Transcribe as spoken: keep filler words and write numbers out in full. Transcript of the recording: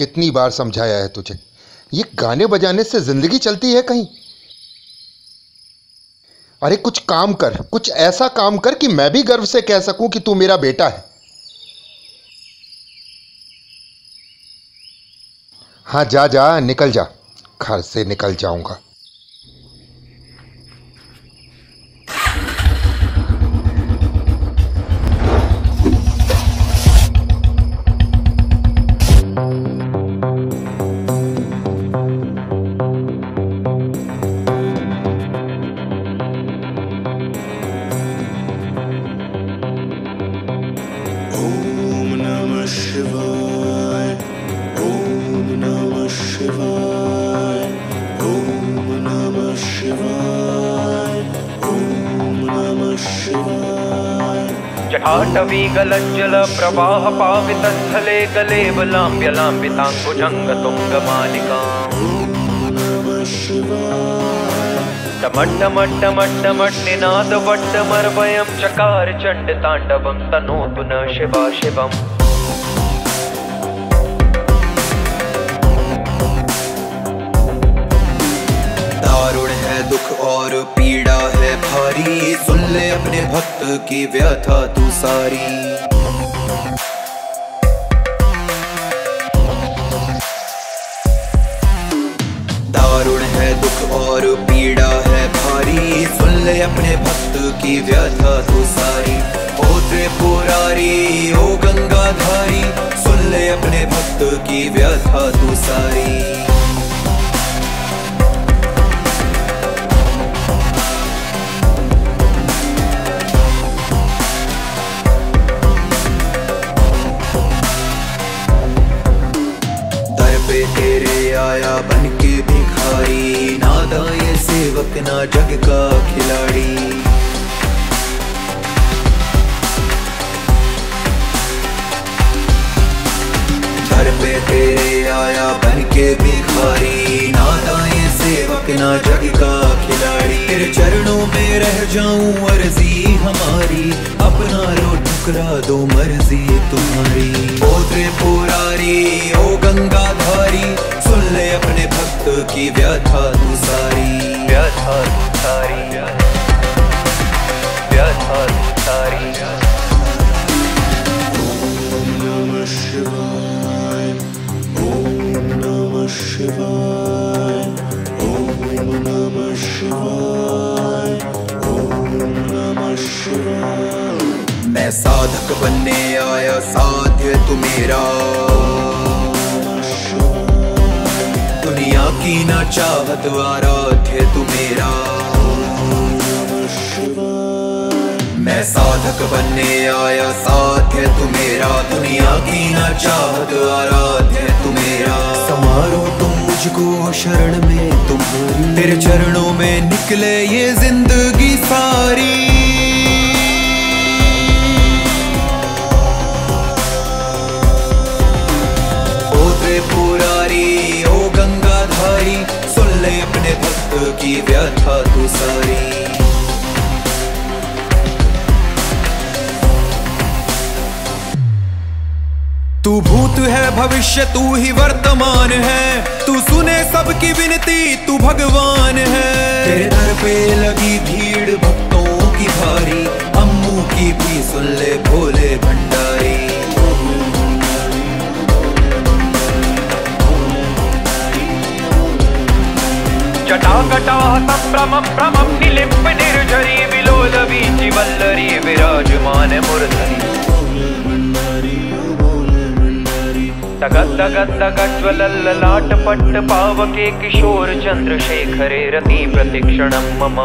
कितनी बार समझाया है तुझे, ये गाने बजाने से जिंदगी चलती है कहीं? अरे कुछ काम कर, कुछ ऐसा काम कर कि मैं भी गर्व से कह सकूं कि तू मेरा बेटा है। हाँ जा जा, निकल जा, घर से निकल जाऊंगा। जटाटवी गलज्जल प्रवाह पावितस्थले गलेवलाम्ब्य लाम्बिताङ्गुजङ्गतुङ्गमालिकाम् डमड्डमड्डमड्डमड्डनिनादवड्डमर्वयं चकार चण्डताण्डवं तनोतु न शिवा शिवम्। दारुण है दुख और पीड़ा है भारी, सुन ले अपने भक्त की व्यथा तू सारी। दारुण है दुख और पीड़ा है भारी, सुन ले अपने भक्त की व्यथा तू सारी। ओ त्रिपुरारी ओ गंगाधारी, सुन ले अपने भक्त की व्यथा तू सारी। तेरे आया बन के भिखारी, नादा ये सेवक ना जग का खिलाड़ी। दर पे तेरे आया बन के भिखारी, नादा ये सेवक ना जग का खिलाड़ी। तेरे चरणों में रह जाऊं अर्जी हमारी, अपना लो ठुकरा दो मर्जी तुम्हारी। ओ त्रिपुरारी ओ गंगाधारी, सुन ले अपने भक्त की व्यथा तू सारी। व्यथा तू सारी, व्यथा तू सारी। ओम नमः शिवाय ओम नमः शिवाय ओम नमः शिवाय ओम नमः शिवाय। मैं साधक बनने आया साध्य तू मेरा, दुनिया की ना चाहत आराध्य तू मेरा। मैं साधक बनने आया साध्य तू मेरा, दुनिया की ना चाहत आराध्य तू मेरा। समारो तुम मुझको शरण में तुम्हारी, तेरे चरणों में निकले ये जिंदगी सारी। पुरारी ओ गंगाधारी, सुन ले अपने भक्त की व्यथा तू सारी। तू भूत है भविष्य तू ही वर्तमान है, तू सुने सबकी विनती तू भगवान है। तेरे दर पे लगी भीड़ भक्तों की भारी, अम्मू की भी सुन ले भोले भंडारी। जटा कटा संभ्रम भ्रमम निलिंब निर्झरी, विलोल बीचि वल्लरी विराजमान मुरधरी। तगत तगत तगज्वल ललाट पट्ट पावके किशोर चंद्रशेखरे रति प्रतिक्षणम मम।